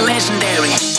legendary.